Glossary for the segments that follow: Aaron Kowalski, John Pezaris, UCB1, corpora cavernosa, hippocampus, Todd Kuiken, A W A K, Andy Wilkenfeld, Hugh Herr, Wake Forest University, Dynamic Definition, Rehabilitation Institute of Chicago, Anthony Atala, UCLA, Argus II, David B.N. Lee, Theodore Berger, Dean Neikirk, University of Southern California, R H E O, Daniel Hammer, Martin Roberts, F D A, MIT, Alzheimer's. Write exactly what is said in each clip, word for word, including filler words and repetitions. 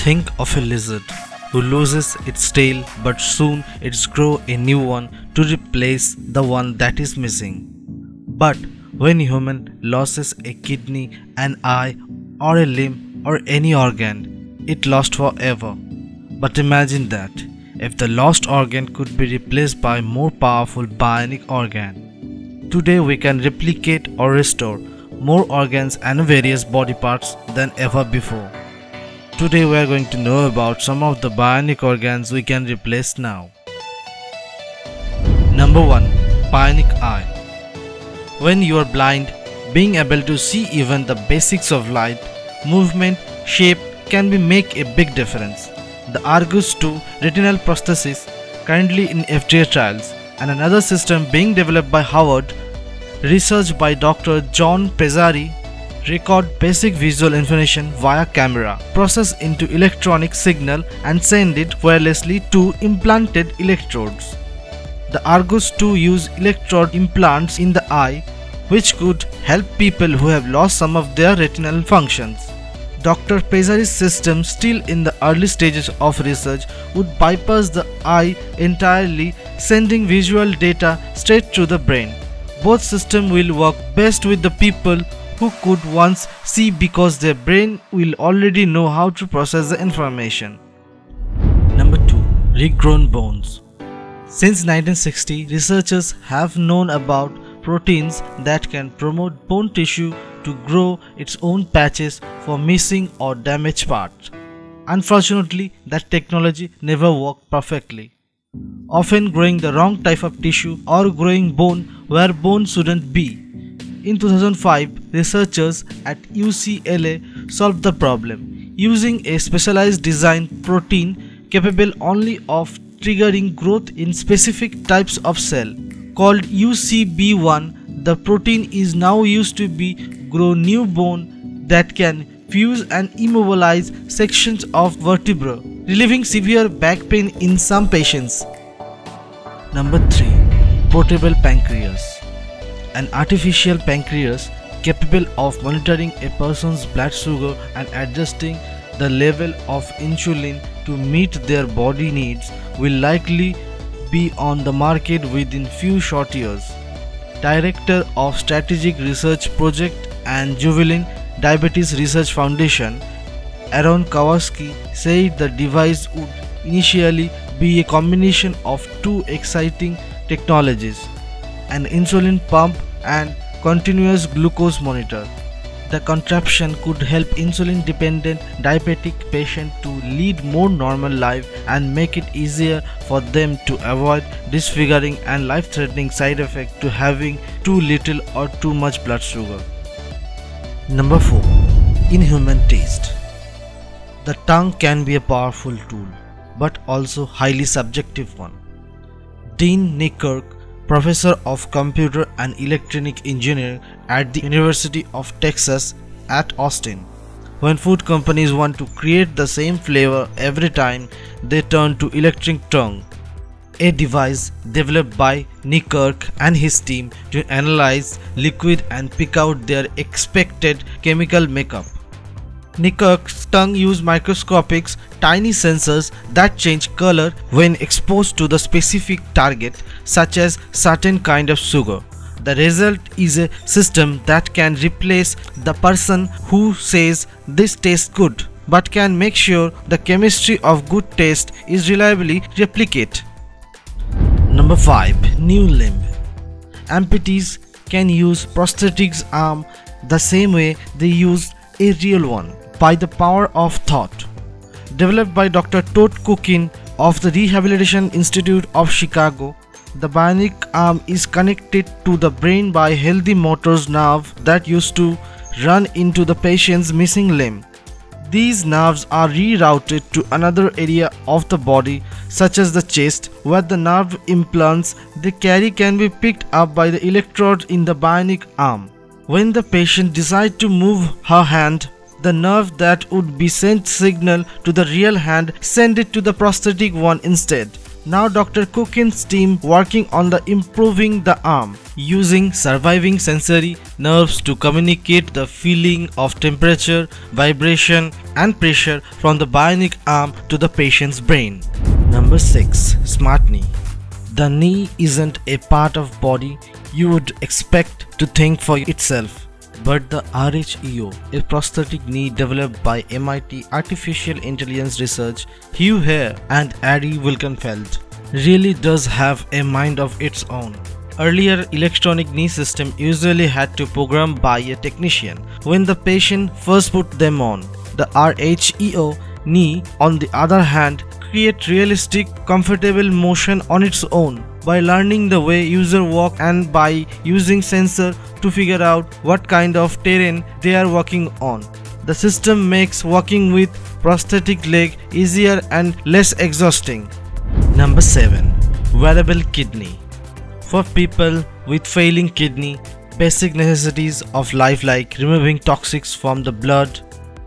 Think of a lizard who loses its tail, but soon it's grow a new one to replace the one that is missing. But when human loses a kidney, an eye or a limb or any organ, it lost forever. But imagine that, if the lost organ could be replaced by more powerful bionic organ. Today we can replicate or restore more organs and various body parts than ever before. Today we are going to know about some of the bionic organs we can replace now. Number one. Bionic eye. When you are blind, being able to see even the basics of light, movement, shape can be make a big difference. The Argus two retinal prosthesis, currently in F D A trials, and another system being developed by Harvard, research by Doctor John Pezaris, record basic visual information via camera, process into electronic signal and send it wirelessly to implanted electrodes. The Argus two use electrode implants in the eye, which could help people who have lost some of their retinal functions. Doctor Pezaris' system, still in the early stages of research, would bypass the eye entirely, sending visual data straight to the brain. Both systems will work best with the people who could once see because their brain will already know how to process the information. Number two. Regrown bones. Since nineteen sixty, researchers have known about proteins that can promote bone tissue to grow its own patches for missing or damaged parts. Unfortunately, that technology never worked perfectly, often growing the wrong type of tissue or growing bone where bone shouldn't be. In two thousand five, researchers at U C L A solved the problem using a specialized designed protein capable only of triggering growth in specific types of cell. Called U C B one, the protein is now used to be grow new bone that can fuse and immobilize sections of vertebra, relieving severe back pain in some patients. Number three. Portable pancreas. An artificial pancreas capable of monitoring a person's blood sugar and adjusting the level of insulin to meet their body needs will likely be on the market within few short years. Director of Strategic Research Project and Juvenile Diabetes Research Foundation, Aaron Kowalski, said the device would initially be a combination of two exciting technologies: an insulin pump and continuous glucose monitor. The contraption could help insulin-dependent diabetic patients to lead more normal life and make it easier for them to avoid disfiguring and life-threatening side effects to having too little or too much blood sugar. Number four. Inhuman taste. The tongue can be a powerful tool, but also highly subjective one. Dean Neikirk, professor of computer and electronic engineering at the University of Texas at Austin. When food companies want to create the same flavor every time, they turn to electric tongue, a device developed by Neikirk and his team to analyze liquid and pick out their expected chemical makeup. Neikirk's tongue uses microscopic tiny sensors that change color when exposed to the specific target, such as certain kind of sugar. The result is a system that can replace the person who says this tastes good, but can make sure the chemistry of good taste is reliably replicated. Number five. New limb. Amputees can use prosthetics arm the same way they used a real one, by the power of thought. Developed by Doctor Todd Kuiken of the Rehabilitation Institute of Chicago, the bionic arm is connected to the brain by healthy motor nerves that used to run into the patient's missing limb. These nerves are rerouted to another area of the body, such as the chest, where the nerve implants they carry can be picked up by the electrode in the bionic arm. When the patient decides to move her hand, the nerve that would be sent signal to the real hand sends it to the prosthetic one instead. Now Doctor Kuiken's team working on the improving the arm, using surviving sensory nerves to communicate the feeling of temperature, vibration and pressure from the bionic arm to the patient's brain. Number six. Smart knee. The knee isn't a part of body you would expect to think for itself. But the R H E O, a prosthetic knee developed by M I T Artificial Intelligence Research, Hugh Herr and Andy Wilkenfeld, really does have a mind of its own. Earlier, electronic knee system usually had to program by a technician when the patient first put them on. The R H E O knee, on the other hand, creates realistic, comfortable motion on its own, by learning the way user walk and by using sensor to figure out what kind of terrain they are walking on. The system makes walking with prosthetic leg easier and less exhausting. Number seven. Wearable kidney. For people with failing kidney, basic necessities of life like removing toxics from the blood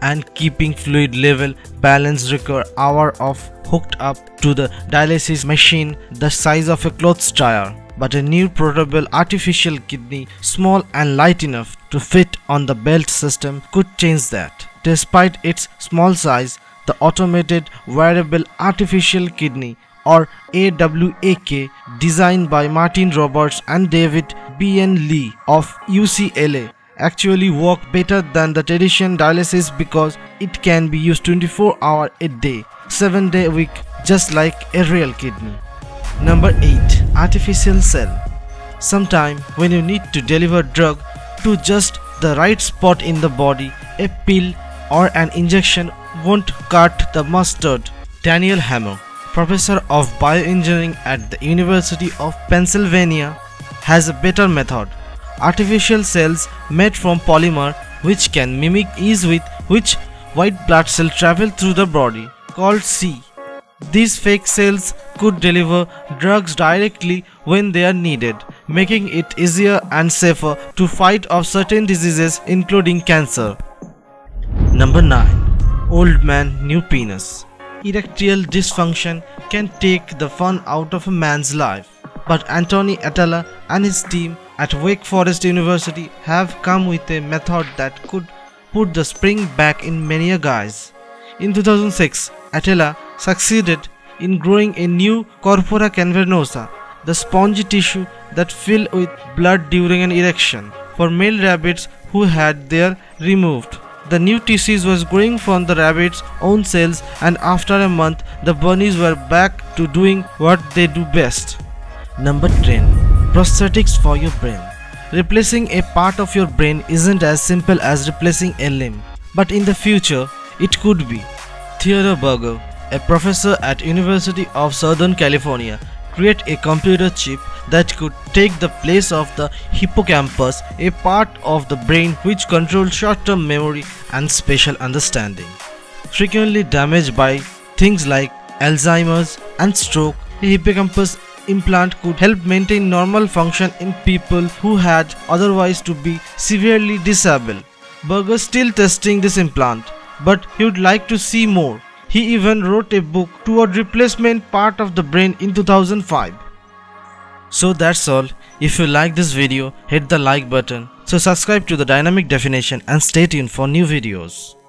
and keeping fluid level balanced require hours of hooked up to the dialysis machine the size of a clothes dryer. But a new portable artificial kidney, small and light enough to fit on the belt system, could change that. Despite its small size, the automated wearable artificial kidney, or A W A K, designed by Martin Roberts and David B N Lee of U C L A, actually work better than the traditional dialysis because it can be used twenty-four hours a day, seven days a week, just like a real kidney. Number eight. Artificial cell. Sometime when you need to deliver drug to just the right spot in the body, a pill or an injection won't cut the mustard. Daniel Hammer, professor of bioengineering at the University of Pennsylvania, has a better method. Artificial cells made from polymer which can mimic ease with which white blood cells travel through the body, called C. These fake cells could deliver drugs directly when they are needed, making it easier and safer to fight off certain diseases including cancer. Number nine. Old man, new penis. Erectile dysfunction can take the fun out of a man's life, but Anthony Atala and his team at Wake Forest University have come with a method that could put the spring back in many a guys. In two thousand six, Atala succeeded in growing a new corpora cavernosa, the spongy tissue that fills with blood during an erection, for male rabbits who had their removed. The new tissue was growing from the rabbits' own cells, and after a month, the bunnies were back to doing what they do best. Number ten. Prosthetics for your brain. Replacing a part of your brain isn't as simple as replacing a limb, but in the future, it could be. Theodore Berger, a professor at University of Southern California, created a computer chip that could take the place of the hippocampus, a part of the brain which controls short-term memory and spatial understanding. Frequently damaged by things like Alzheimer's and stroke, the hippocampus implant could help maintain normal function in people who had otherwise to be severely disabled. Berger is still testing this implant, but he would like to see more. He even wrote a book toward replacement part of the brain in two thousand five. So that's all. If you like this video, hit the like button. So subscribe to the Dynamic Definition and stay tuned for new videos.